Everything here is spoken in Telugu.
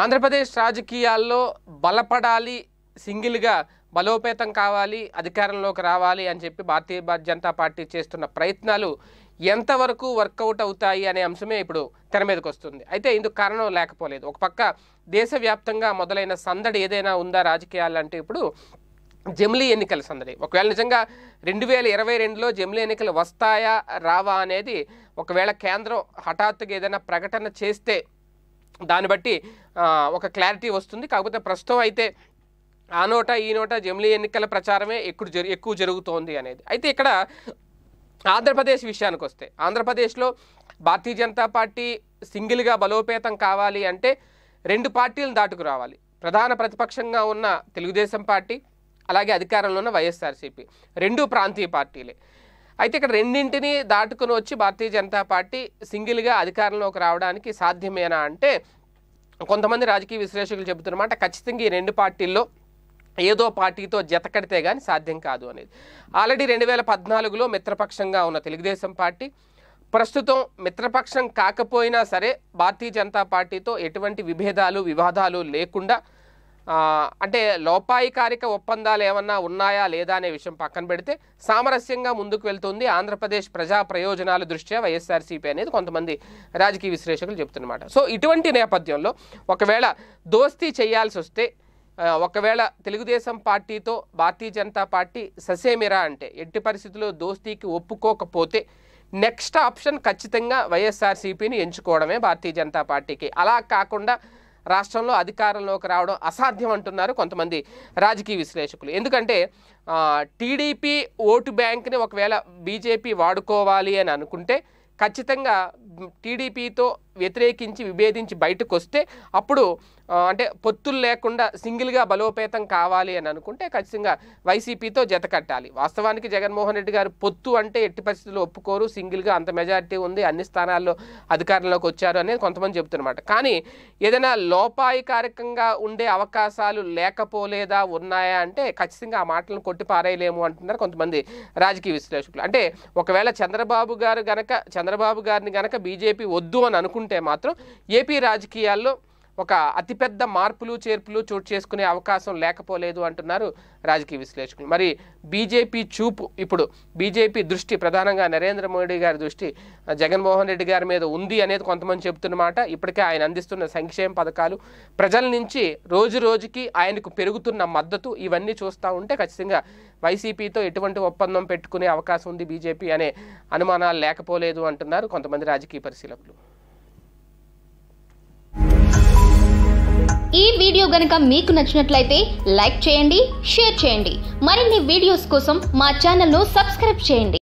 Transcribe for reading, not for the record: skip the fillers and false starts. ఆంధ్రప్రదేశ్ రాజకీయాల్లో బలపడాలి, సింగిల్ గా బలోపేతం కావాలి, అధికారంలోకి రావాలి అని చెప్పి భారతీయ జనతా పార్టీ చేస్తున్న ప్రయత్నాలు ఎంతవరకు వర్కౌట్ అవుతాయి అనే అంశమే ఇప్పుడు తెర మీదకి వస్తుంది. అయితే ఇందుకు కారణం లేకపోలేదు. ఒక పక్క దేశవ్యాప్తంగా మొదలైన సందడి ఏదైనా ఉందా రాజకీయాలంటే ఇప్పుడు జమిలీ ఎన్నికల సందడి. ఒకవేళ నిజంగా 2022లో జమిలీ ఎన్నికలు వస్తాయా రావా అనేది ఒకవేళ కేంద్రం హఠాత్తుగా ఏదైనా ప్రకటన చేస్తే దాన్ని బట్టి ఒక క్లారిటీ వస్తుంది. కాకపోతే ప్రస్తుతం అయితే ఆ నోట ఈ నోట జమిలీ ఎన్నికల ప్రచారమే ఎక్కువ జరుగుతోంది అనేది. అయితే ఇక్కడ ఆంధ్రప్రదేశ్ విషయానికి వస్తే ఆంధ్రప్రదేశ్లో భారతీయ జనతా పార్టీ సింగిల్గా బలోపేతం కావాలి అంటే రెండు పార్టీలను దాటుకు రావాలి. ప్రధాన ప్రతిపక్షంగా ఉన్న తెలుగుదేశం పార్టీ, అలాగే అధికారంలో ఉన్న వైఎస్ఆర్సీపీ, రెండు ప్రాంతీయ పార్టీలే. అయితే ఇక్కడ రెండింటినీ దాటుకుని వచ్చి భారతీయ జనతా పార్టీ సింగిల్గా అధికారంలోకి రావడానికి సాధ్యమేనా అంటే కొంతమంది రాజకీయ విశ్లేషకులు చెబుతున్నమాట ఖచ్చితంగా ఈ రెండు పార్టీల్లో ఏదో పార్టీతో జతకడితే కానీ సాధ్యం కాదు అనేది. ఆల్రెడీ 2014లో మిత్రపక్షంగా ఉన్న తెలుగుదేశం పార్టీ ప్రస్తుతం మిత్రపక్షం కాకపోయినా సరే భారతీయ జనతా పార్టీతో ఎటువంటి విభేదాలు వివాదాలు లేకుండా, అంటే లోపాయికారిక ఒప్పందాలు ఏమన్నా ఉన్నాయా లేదా అనే విషయం పక్కన పెడితే సామరస్యంగా ముందుకు వెళ్తుంది ఆంధ్రప్రదేశ్ ప్రజా ప్రయోజనాల దృష్ట్యా వైఎస్ఆర్సీపీ అనేది కొంతమంది రాజకీయ విశ్లేషకులు చెప్తున్నమాట. సో ఇటువంటి నేపథ్యంలో ఒకవేళ దోస్తీ చేయాల్సి వస్తే, ఒకవేళ తెలుగుదేశం పార్టీతో భారతీయ జనతా పార్టీ ససేమిరా అంటే ఎట్టి పరిస్థితుల్లో దోస్తీకి ఒప్పుకోకపోతే నెక్స్ట్ ఆప్షన్ ఖచ్చితంగా వైఎస్ఆర్సీపీని ఎంచుకోవడమే భారతీయ జనతా పార్టీకి. అలా కాకుండా రాష్ట్రంలో అధికారంలోకి రావడం అసాధ్యం అంటున్నారు కొంతమంది రాజకీయ విశ్లేషకులు. ఎందుకంటే టీడీపీ ఓటు బ్యాంక్ని ఒకవేళ బీజేపీ వాడుకోవాలి అని అనుకుంటే ఖచ్చితంగా టీడీపీతో వ్యతిరేకించి విభేదించి బయటకు వస్తే అప్పుడు అంటే పొత్తులు లేకుండా సింగిల్గా బలోపేతం కావాలి అని అనుకుంటే ఖచ్చితంగా వైసీపీతో జత కట్టాలి. వాస్తవానికి జగన్మోహన్ రెడ్డి గారు పొత్తు అంటే ఎట్టి పరిస్థితుల్లో ఒప్పుకోరు, సింగిల్గా అంత మెజారిటీ ఉంది, అన్ని స్థానాల్లో అధికారంలోకి వచ్చారు అనేది కొంతమంది చెబుతున్నమాట. కానీ ఏదైనా లోపాయికారికంగా ఉండే అవకాశాలు లేకపోలేదా ఉన్నాయా అంటే ఖచ్చితంగా ఆ మాటలను కొట్టి పారేయలేము అంటున్నారు కొంతమంది రాజకీయ విశ్లేషకులు. అంటే ఒకవేళ చంద్రబాబు గారిని గనక బీజేపీ వద్దు అని అనుకుంటే మాత్రం ఏపీ రాజకీయాల్లో ఒక అతిపెద్ద మార్పులు చేర్పులు చోటు చేసుకునే అవకాశం లేకపోలేదు అంటున్నారు రాజకీయ విశ్లేషకులు. మరి బీజేపీ చూపు ఇప్పుడు బీజేపీ దృష్టి ప్రధానంగా నరేంద్ర మోడీ గారి దృష్టి జగన్మోహన్ రెడ్డి గారి మీద ఉంది అనేది కొంతమంది చెబుతున్నమాట. ఇప్పటికే ఆయన అందిస్తున్న సంక్షేమ పథకాలు, ప్రజల నుంచి రోజు రోజుకి ఆయనకు పెరుగుతున్న మద్దతు, ఇవన్నీ చూస్తూ ఉంటే ఖచ్చితంగా వైసీపీతో ఎటువంటి ఒప్పందం పెట్టుకునే అవకాశం ఉంది బీజేపీ అనే అనుమానాలు లేకపోలేదు అంటున్నారు కొంతమంది రాజకీయ పరిశీలకులు. ఈ వీడియో గనుక మీకు నచ్చినట్లయితే లైక్ చేయండి, షేర్ చేయండి. మరిన్ని వీడియోస్ కోసం మా ఛానల్ను సబ్స్క్రైబ్ చేయండి.